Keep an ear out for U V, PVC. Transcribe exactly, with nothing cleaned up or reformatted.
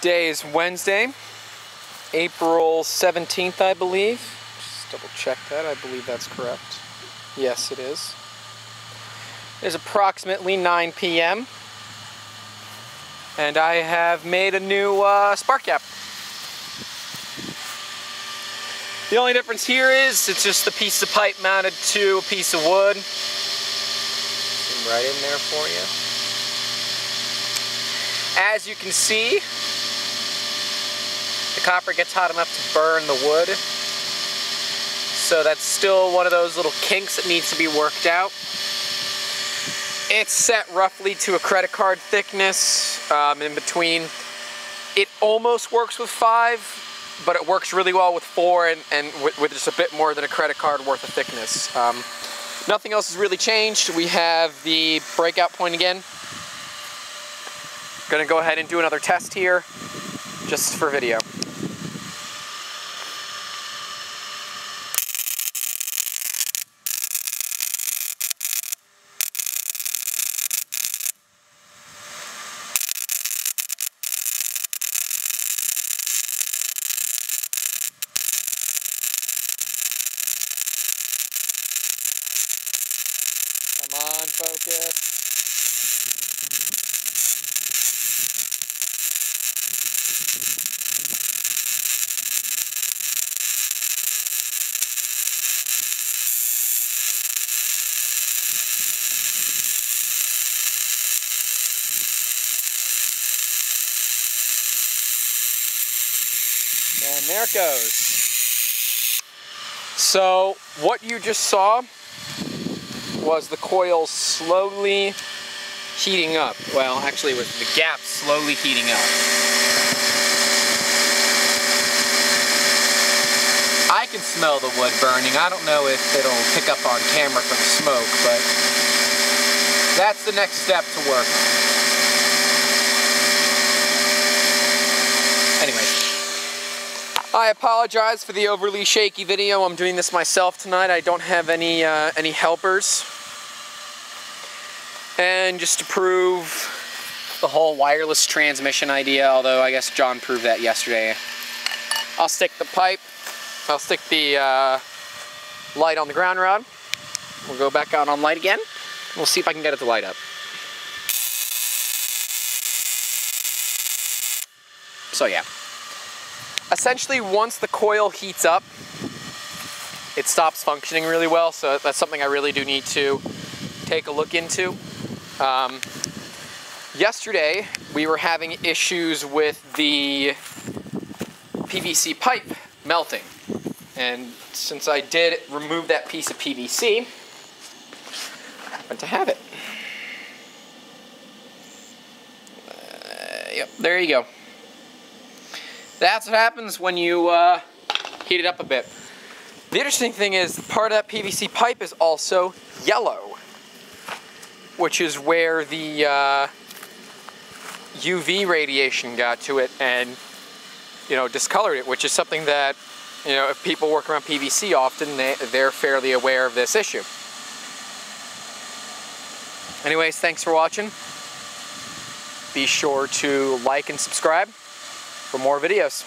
Today is Wednesday, April seventeenth, I believe. Just double check that. I believe that's correct. Yes, it is. It is approximately nine P M and I have made a new uh, spark gap. The only difference here is it's just a piece of pipe mounted to a piece of wood. Zoom right in there for you. As you can see, the copper gets hot enough to burn the wood. So that's still one of those little kinks that needs to be worked out. It's set roughly to a credit card thickness um, in between. It almost works with five, but it works really well with four and, and with, with just a bit more than a credit card worth of thickness. Um, nothing else has really changed. We have the breakout point again. Gonna go ahead and do another test here, just for video. Come on, focus. And there it goes. So what you just saw was the coil slowly heating up. Well, actually it was the gap slowly heating up. I can smell the wood burning. I don't know if it'll pick up on camera from smoke, but that's the next step to work on. Anyway. I apologize for the overly shaky video. I'm doing this myself tonight. I don't have any uh, any helpers. And just to prove the whole wireless transmission idea, although I guess John proved that yesterday. I'll stick the pipe, I'll stick the uh, light on the ground rod. We'll go back out on light again. We'll see if I can get it to light up. So yeah. Essentially, once the coil heats up, it stops functioning really well, so that's something I really do need to take a look into. Um, yesterday, we were having issues with the P V C pipe melting, and since I did remove that piece of P V C, I happened to have it. Uh, yep, there you go. That's what happens when you uh, heat it up a bit. The interesting thing is part of that P V C pipe is also yellow, which is where the uh, U V radiation got to it and, you know, discolored it, which is something that, you know, if people work around P V C often, they, they're fairly aware of this issue. Anyways, thanks for watching. Be sure to like and subscribe for more videos.